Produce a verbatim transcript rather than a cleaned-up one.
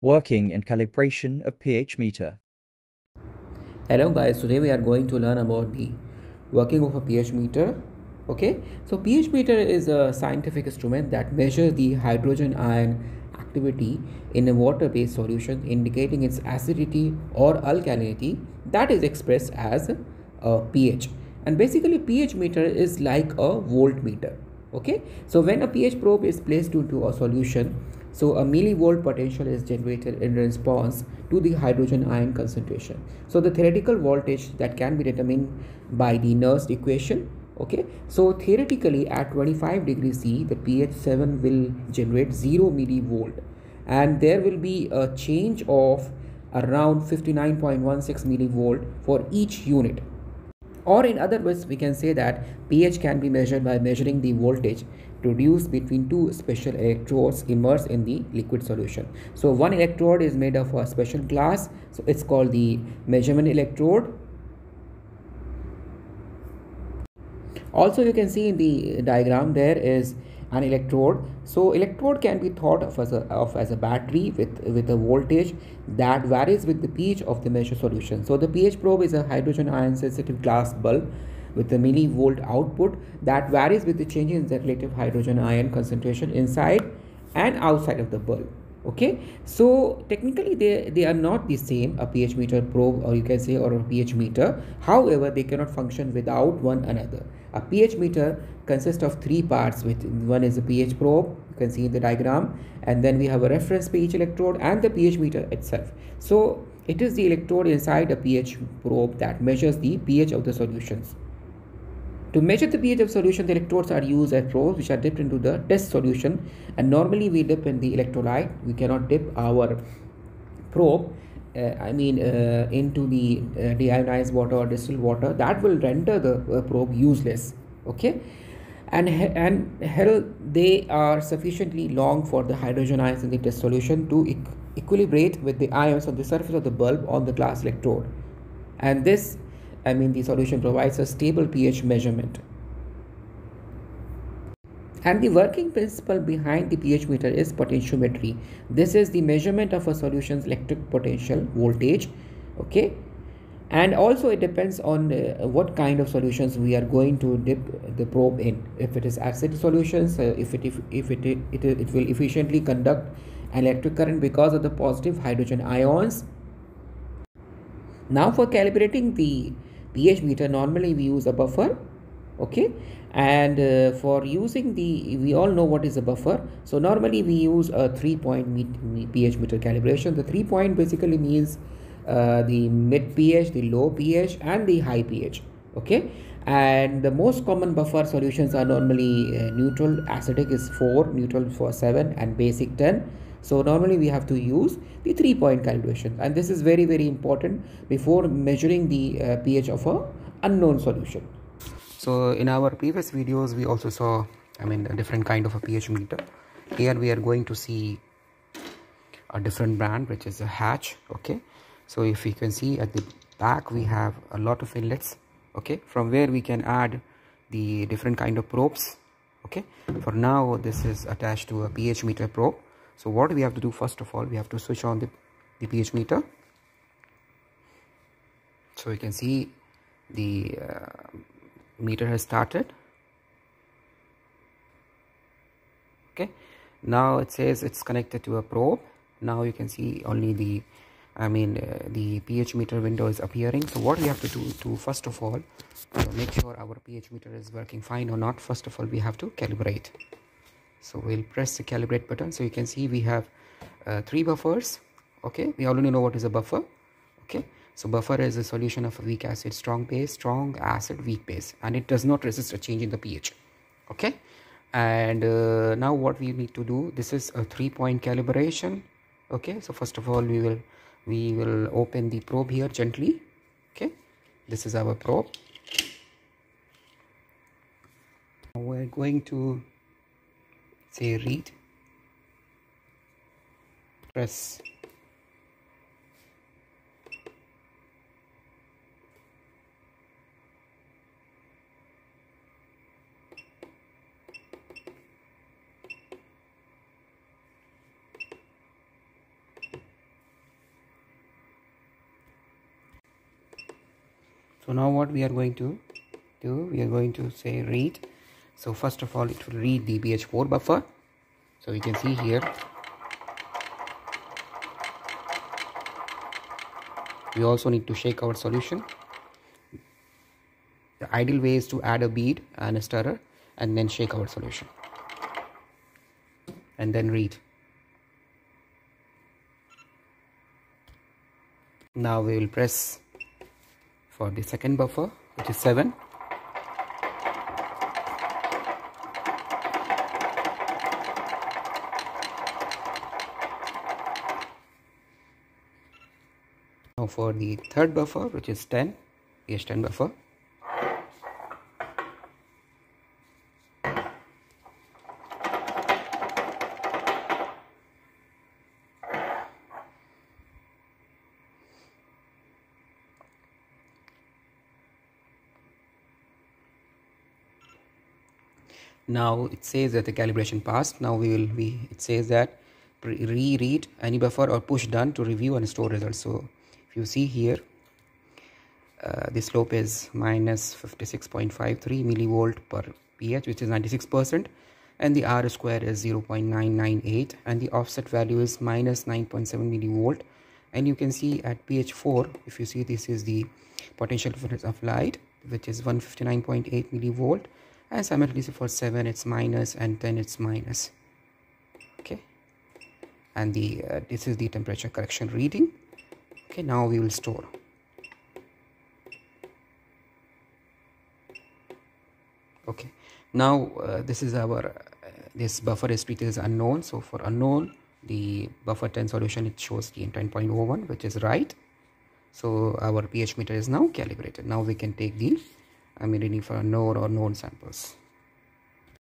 Working and calibration of pH meter. Hello guys, today we are going to learn about the working of a pH meter. Okay, so pH meter is a scientific instrument that measures the hydrogen ion activity in a water-based solution, indicating its acidity or alkalinity, that is expressed as a pH. And basically pH meter is like a voltmeter. Okay, so when a pH probe is placed into a solution, so a millivolt potential is generated in response to the hydrogen ion concentration. So the theoretical voltage that can be determined by the Nernst equation. Okay, so theoretically at twenty-five degrees C, the pH seven will generate zero millivolt, and there will be a change of around fifty-nine point one six millivolt for each unit. Or in other words, we can say that pH can be measured by measuring the voltage produced between two special electrodes immersed in the liquid solution. So one electrode is made of a special glass, so it's called the measurement electrode. Also, you can see in the diagram there is an electrode. So electrode can be thought of as a, of as a battery with with a voltage that varies with the pH of the measured solution. So the pH probe is a hydrogen ion sensitive glass bulb with a millivolt output that varies with the change in the relative hydrogen ion concentration inside and outside of the bulb. Okay, so technically they they are not the same, a pH meter probe or you can say or a pH meter. However, they cannot function without one another. A pH meter consists of three parts, which one is a pH probe, you can see in the diagram, and then we have a reference pH electrode and the pH meter itself. So it is the electrode inside a pH probe that measures the pH of the solutions. To measure the pH of solution, the electrodes are used as probes which are dipped into the test solution, and normally we dip in the electrolyte. We cannot dip our probe uh, I mean uh, into the uh, deionized water or distilled water. That will render the uh, probe useless. Okay, and and hell, they are sufficiently long for the hydrogen ions in the test solution to equ equilibrate with the ions on the surface of the bulb on the glass electrode, and this I mean the solution provides a stable pH measurement. And the working principle behind the pH meter is potentiometry. This is the measurement of a solution's electric potential voltage. Okay, and also it depends on uh, what kind of solutions we are going to dip the probe in. If it is acid solutions, uh, if it if, if it, it, it it will efficiently conduct an electric current because of the positive hydrogen ions. Now for calibrating the pH meter, normally we use a buffer. Okay, and uh, for using the, we all know what is a buffer. So normally we use a three point meet, pH meter calibration. The three point basically means uh, the mid pH, the low pH and the high pH. Okay, and the most common buffer solutions are normally uh, neutral, acidic is four, neutral for seven and basic ten. So normally we have to use the three point calibration, and this is very very important before measuring the uh, pH of a unknown solution. So in our previous videos we also saw I mean a different kind of a pH meter. Here we are going to see a different brand, which is a Hach. Okay, so if you can see at the back we have a lot of inlets, okay, from where we can add the different kind of probes. Okay, for now this is attached to a pH meter probe. So what we have to do, first of all, we have to switch on the, the pH meter. So you can see the uh, meter has started. Okay, now it says it's connected to a probe. Now you can see only the, I mean, uh, the pH meter window is appearing. So what we have to do to, first of all, to make sure our pH meter is working fine or not, first of all, we have to calibrate. So we'll press the calibrate button. So you can see we have uh, three buffers. Okay, we already know what is a buffer. Okay, so buffer is a solution of a weak acid, strong base, strong acid, weak base, and it does not resist a change in the pH. Okay, and uh, now what we need to do, this is a three point calibration. Okay, so first of all we will we will open the probe here gently. Okay, this is our probe. Now we're going to say read, press, So now what we are going to do, we are going to say read. So first of all, it will read the B H four buffer. So you can see here, we also need to shake our solution. The ideal way is to add a bead and a stirrer and then shake our solution and then read. Now we will press for the second buffer, which is seven. Now for the third buffer, which is ten, B H ten buffer. Now it says that the calibration passed. Now we will be, it says that reread any buffer or push done to review and store results. So if you see here, uh, the slope is minus fifty-six point five three millivolt per pH, which is ninety-six percent, and the R square is zero point nine nine eight, and the offset value is minus nine point seven millivolt. And you can see at pH four, if you see, this is the potential difference of light, which is one fifty-nine point eight millivolt. And simultaneously for seven it's minus and ten it's minus. Okay, and the uh, this is the temperature correction reading. Okay, now we will store. Okay, now uh, this is our uh, this buffer is treated as unknown. So for unknown, the buffer ten solution, it shows the ten point zero one, which is right. So our pH meter is now calibrated. Now we can take the I mean, reading for known or known samples.